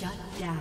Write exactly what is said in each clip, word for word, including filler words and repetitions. Shut down.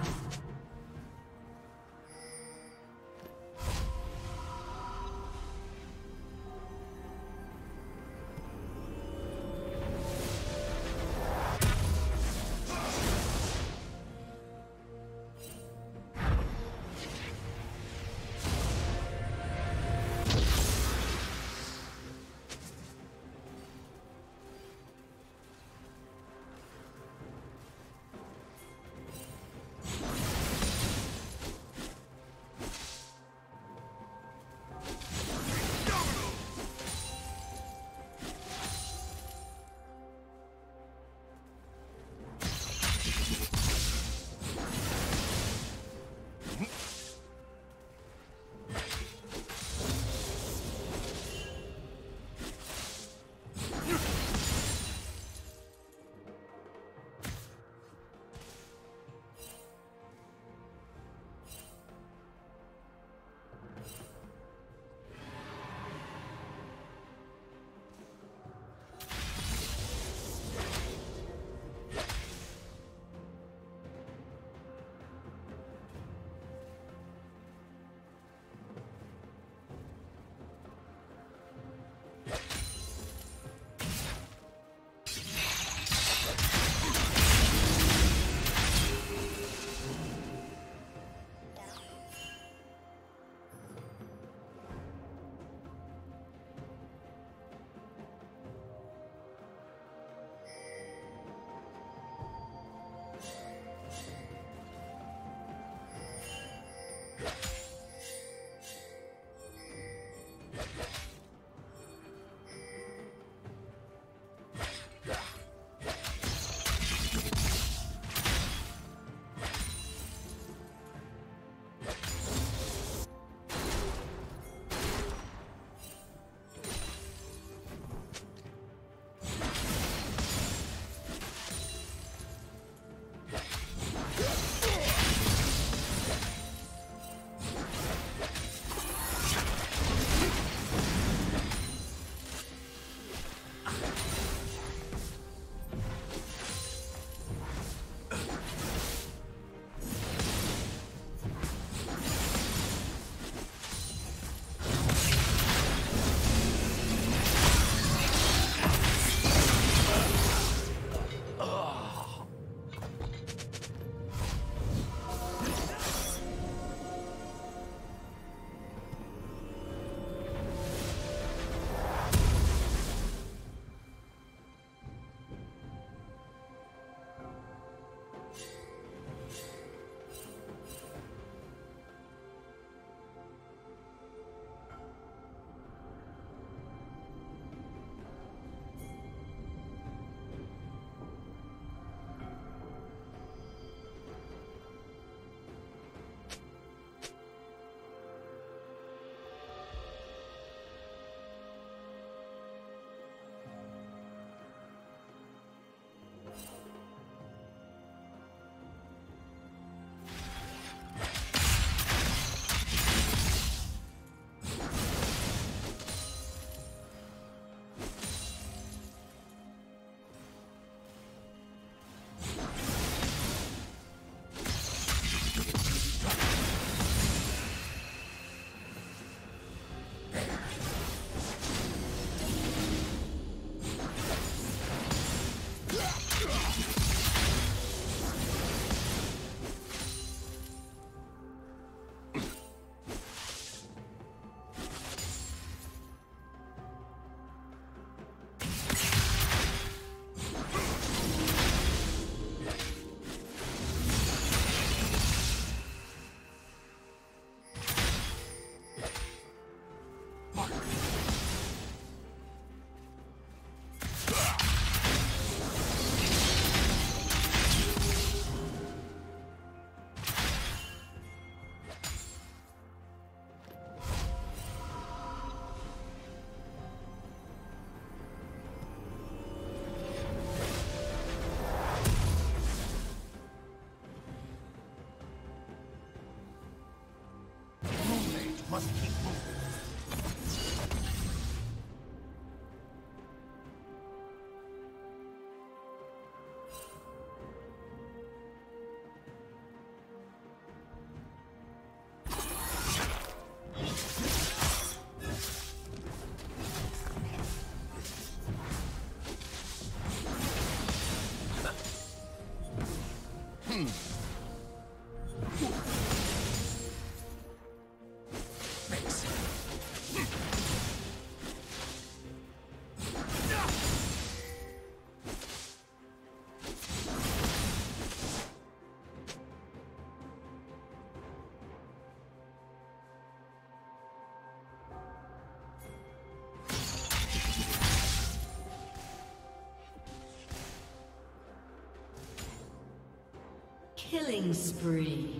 Killing spree.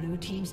Blue team's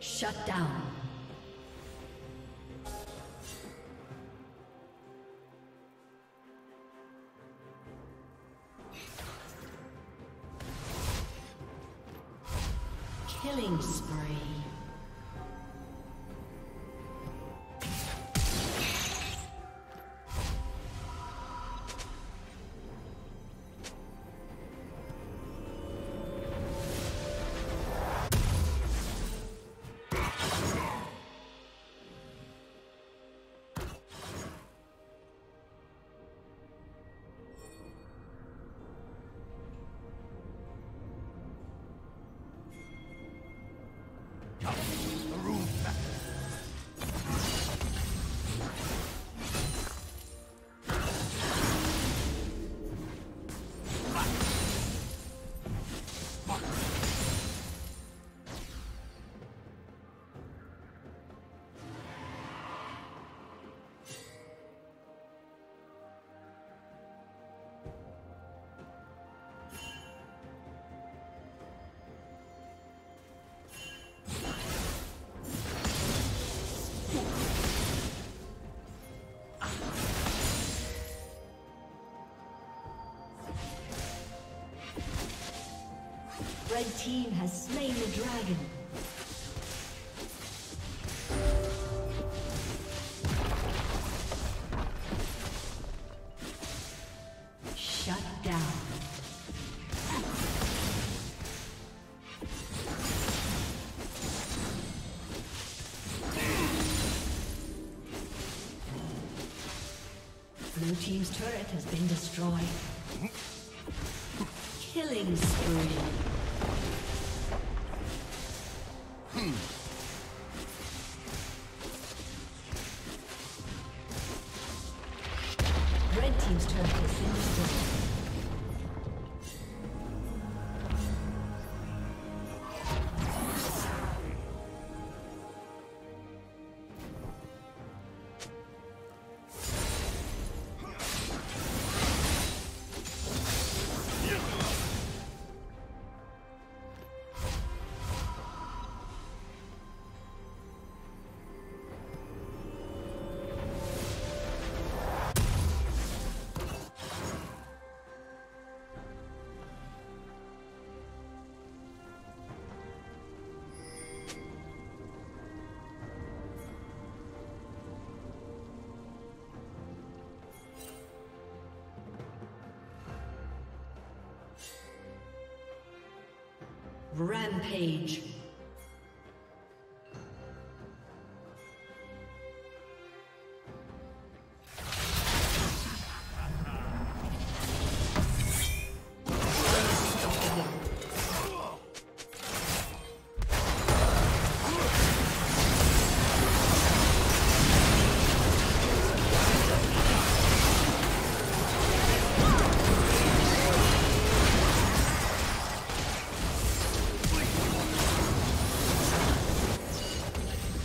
Shut down. Killing spree. Red team has slain the dragon. Blue team's turret has been destroyed. Killing spree. Hmm. Rampage.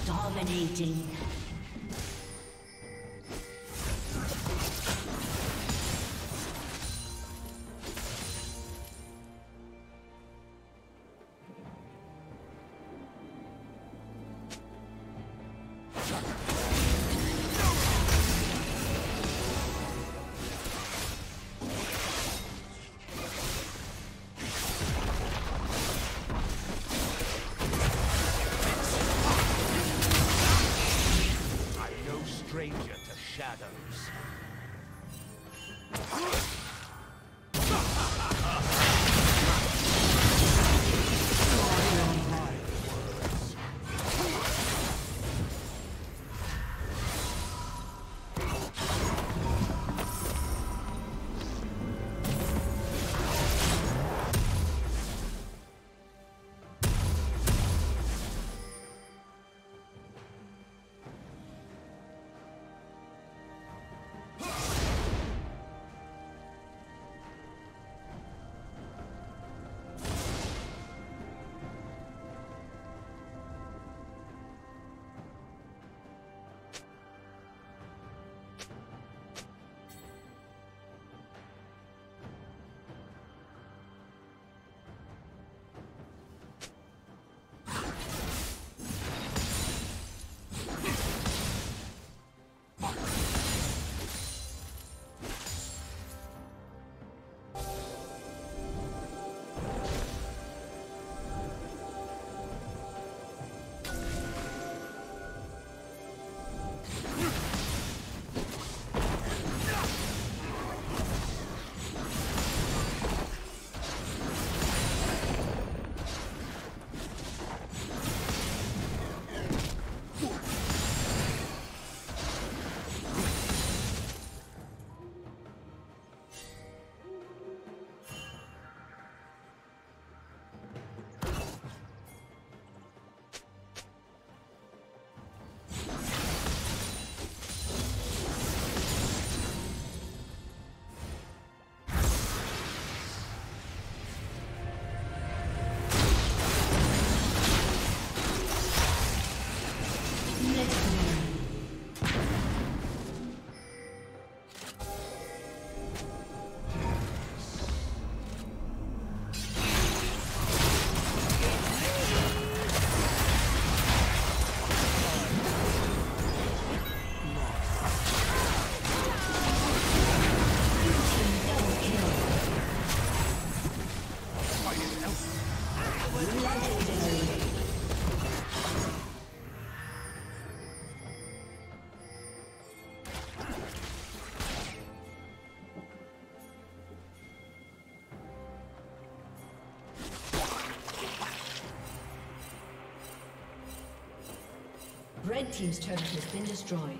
Dominating. Red team's turret has been destroyed.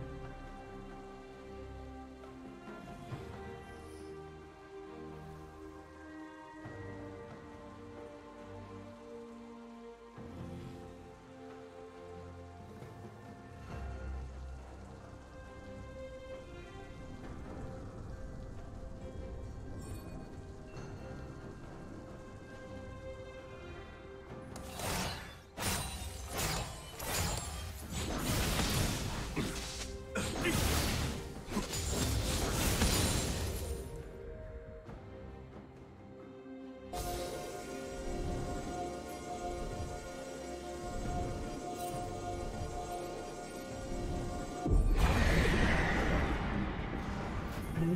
Blue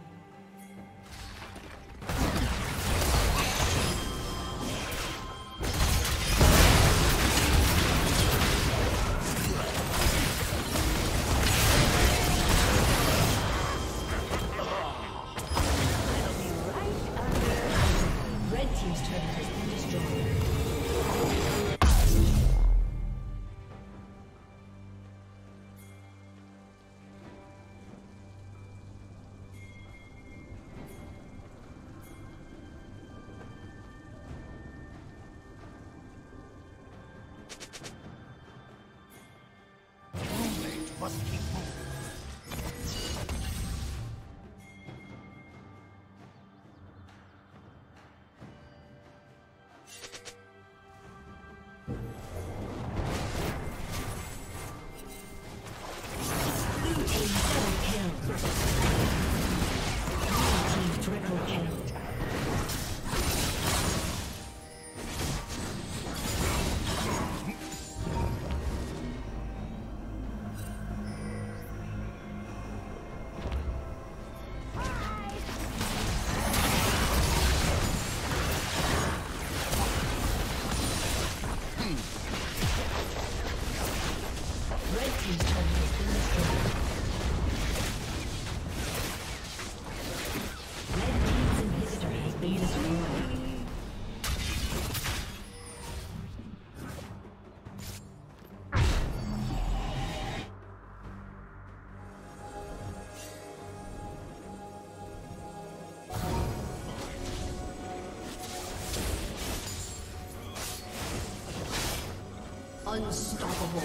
Unstoppable.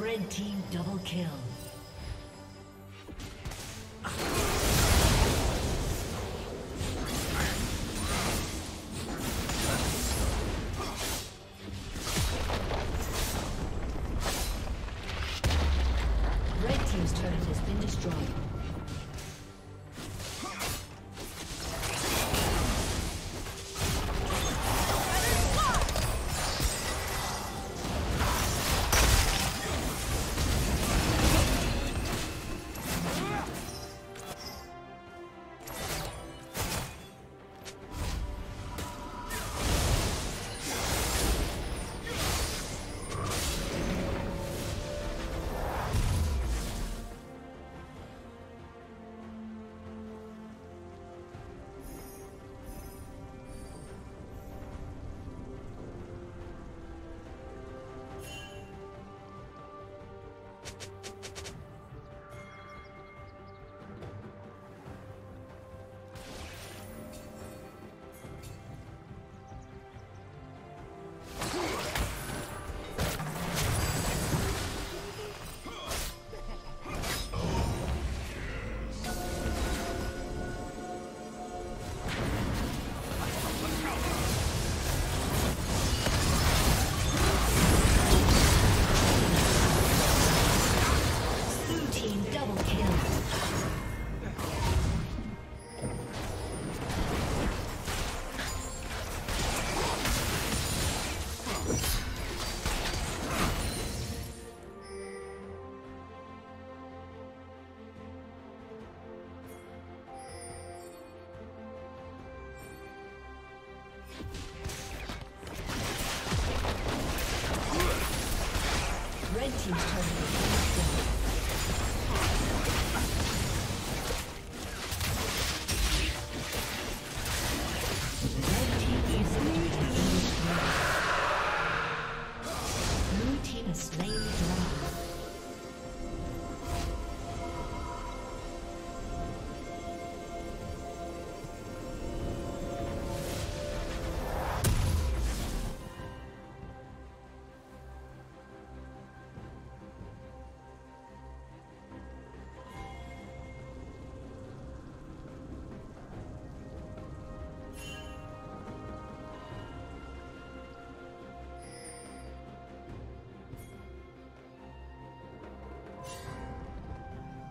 Red team double kill. team's turret has been destroyed.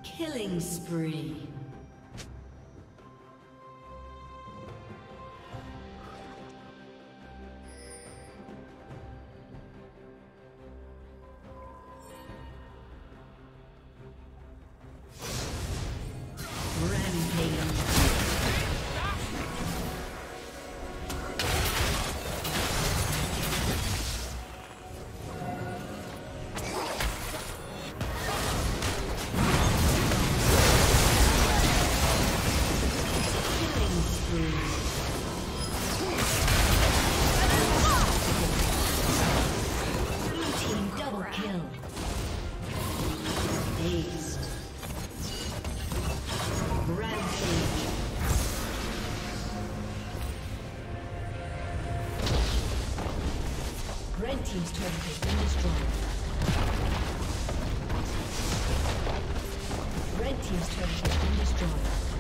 Killing spree. Red team's turret has been destroyed. Red team's turret has been destroyed.